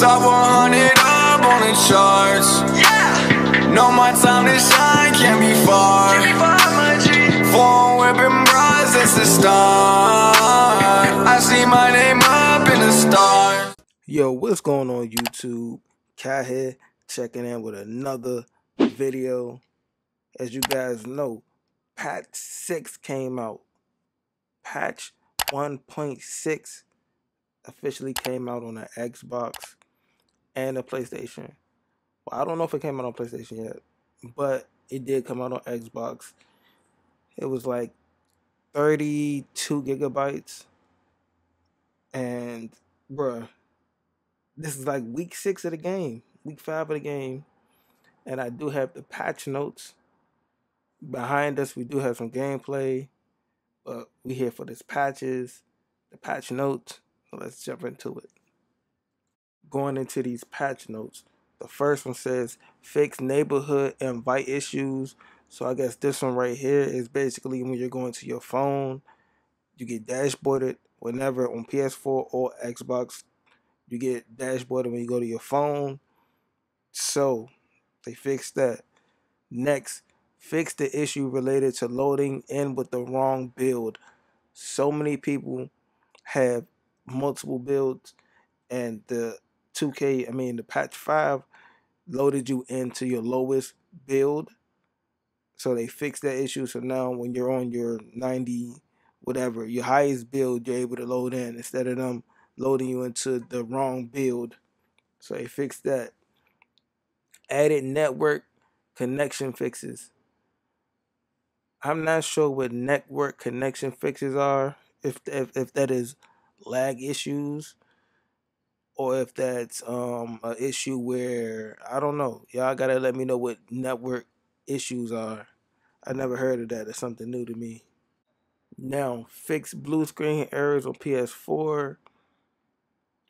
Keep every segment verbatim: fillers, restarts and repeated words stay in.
Top one hundred up on the charts. Yeah. Know my time to shine can't be far. Can't be far, my G. Phone whipping bras, it's the start. I see my name up in the stars. Yo, what's going on YouTube? Cat here, checking in with another video. As you guys know, Patch six came out. Patch one point six officially came out on the Xbox and the PlayStation. Well, I don't know if it came out on PlayStation yet, but it did come out on Xbox. It was like thirty-two gigabytes. And, bruh, this is like week six of the game, week five of the game. And I do have the patch notes. Behind us, we do have some gameplay, but we're here for this patches, the patch notes. So let's jump into it. Going into these patch notes, the first one says fix neighborhood invite issues. So I guess this one right here is basically when you're going to your phone, you get dashboarded whenever on P S four or Xbox. You get dashboarded when you go to your phone. So they fixed that. Next, fix the issue related to loading in with the wrong build. So many people have multiple builds, and the two K, I mean the patch five loaded you into your lowest build. So they fixed that issue. So now when you're on your ninety whatever, your highest build, you're able to load in instead of them loading you into the wrong build. So they fixed that. Added network connection fixes. I'm not sure what network connection fixes are, if if, if that is lag issues, or if that's um an issue where I don't know. Y'all gotta let me know what network issues are. I never heard of that. It's something new to me. Now, fix blue screen errors on P S four.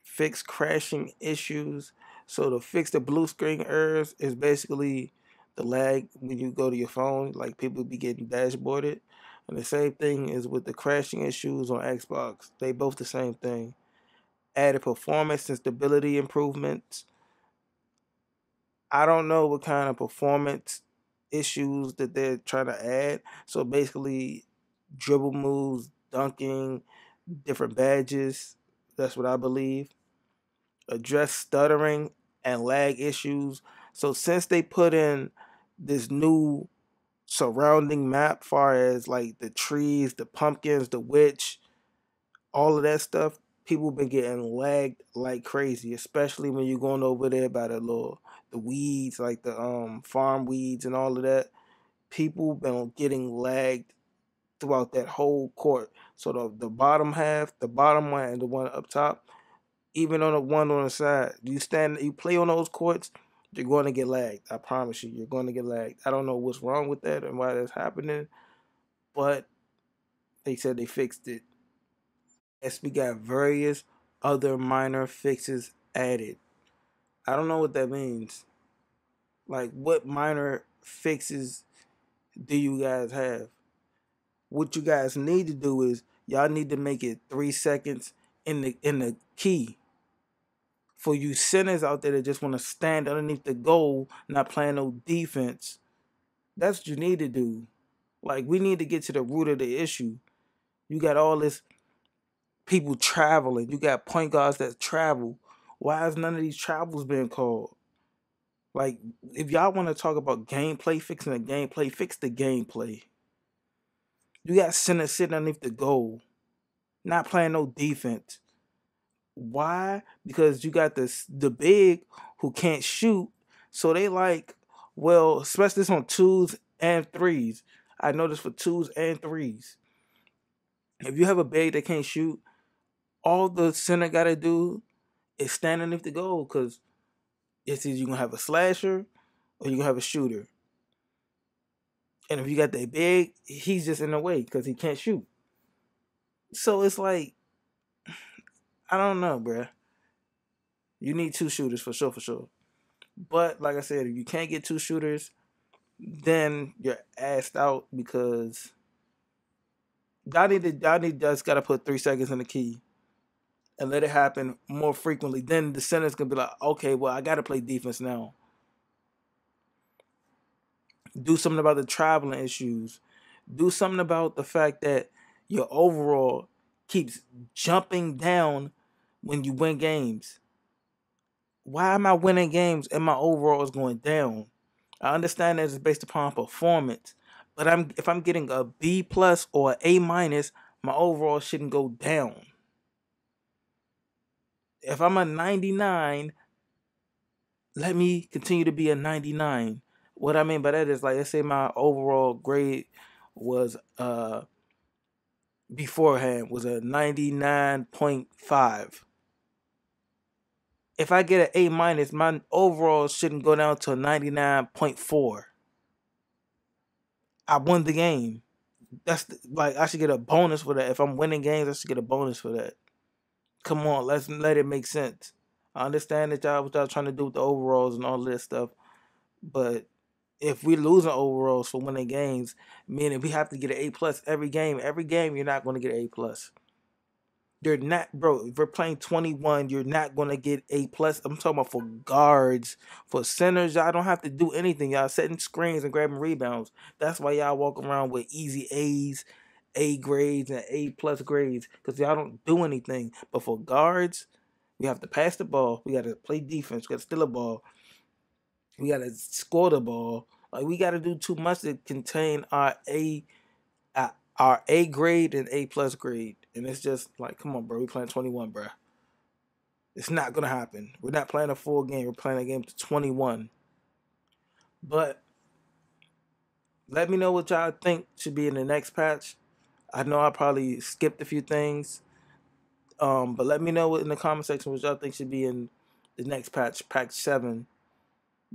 Fix crashing issues. So to fix the blue screen errors is basically the lag when you go to your phone, like people be getting dashboarded. And the same thing is with the crashing issues on Xbox. They both the same thing. Added performance and stability improvements. I don't know what kind of performance issues that they're trying to add. So basically, dribble moves, dunking, different badges. That's what I believe. Address stuttering and lag issues. So since they put in this new surrounding map, far as like the trees, the pumpkins, the witch, all of that stuff, people been getting lagged like crazy, especially when you're going over there by the little the weeds, like the um farm weeds and all of that. People been getting lagged throughout that whole court. So the, the bottom half, the bottom one, and the one up top, even on the one on the side, you stand, you play on those courts, you're going to get lagged. I promise you, you're going to get lagged. I don't know what's wrong with that and why that's happening, but they said they fixed it. Yes, we got various other minor fixes added. I don't know what that means. Like, what minor fixes do you guys have? What you guys need to do is y'all need to make it three seconds in the in the key. For you centers out there that just want to stand underneath the goal, not playing no defense, that's what you need to do. Like, we need to get to the root of the issue. You got all this people traveling. You got point guards that travel. Why is none of these travels being called? Like, if y'all want to talk about gameplay, fixing the gameplay, fix the gameplay. You got centers sitting underneath the goal, not playing no defense. Why? Because you got this the big who can't shoot, so they like, well, especially this on twos and threes. I noticed for twos and threes, if you have a big that can't shoot, all the center gotta do is stand underneath the goal, because it's either you're gonna have a slasher or you're gonna have a shooter. And if you got that big, he's just in the way because he can't shoot. So it's like, I don't know, bruh. You need two shooters for sure, for sure. But like I said, if you can't get two shooters, then you're assed out, because y'all need to, y'all need just gotta put three seconds in the key. and let it happen more frequently, then the center's going to be like, okay, well, I got to play defense now. Do something about the traveling issues. Do something about the fact that your overall keeps jumping down when you win games. Why am I winning games and my overall is going down? I understand that it's based upon performance, but I'm if I'm getting a B plus or A minus, my overall shouldn't go down. If I'm a ninety-nine, let me continue to be a ninety-nine. What I mean by that is, like, let's say my overall grade was uh beforehand was a ninety-nine point five. If I get an A minus, my overall shouldn't go down to a ninety-nine point four. I won the game. That's the, like I should get a bonus for that. If I'm winning games, I should get a bonus for that. Come on, let's let it make sense. I understand that y'all what y'all trying to do with the overalls and all this stuff, but if we're losing overalls for winning games, meaning we have to get an A plus every game. Every game, you're not going to get an A plus. You're not, bro. If we're playing twenty-one, you're not going to get A plus. I'm talking about for guards, for centers. Y'all don't have to do anything. Y'all setting screens and grabbing rebounds. That's why y'all walk around with easy A's, A grades, and A plus grades, because y'all don't do anything. But for guards, we have to pass the ball. We got to play defense. We got to steal the ball. We got to score the ball. Like, we got to do too much to contain our A, our A grade and A plus grade. And it's just like, come on, bro. We playing twenty-one, bro. It's not going to happen. We're not playing a full game. We're playing a game to twenty-one. But let me know what y'all think should be in the next patch. I know I probably skipped a few things. Um, but let me know in the comment section what y'all think should be in the next patch, Pack seven.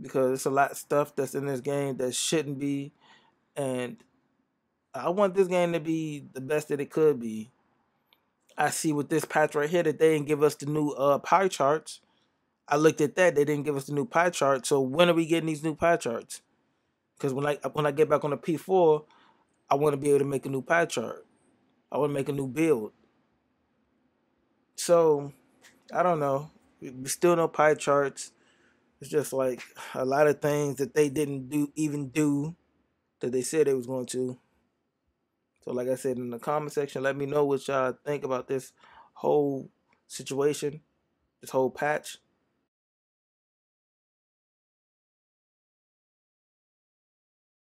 Because it's a lot of stuff that's in this game that shouldn't be. And I want this game to be the best that it could be. I see with this patch right here that they didn't give us the new uh, pie charts. I looked at that. They didn't give us the new pie chart. So when are we getting these new pie charts? Because when I, when I get back on the P four, I want to be able to make a new pie chart. I want to make a new build. So, I don't know. Still no pie charts. It's just like a lot of things that they didn't do even do that they said they was going to. So like I said, in the comment section, let me know what y'all think about this whole situation, this whole patch.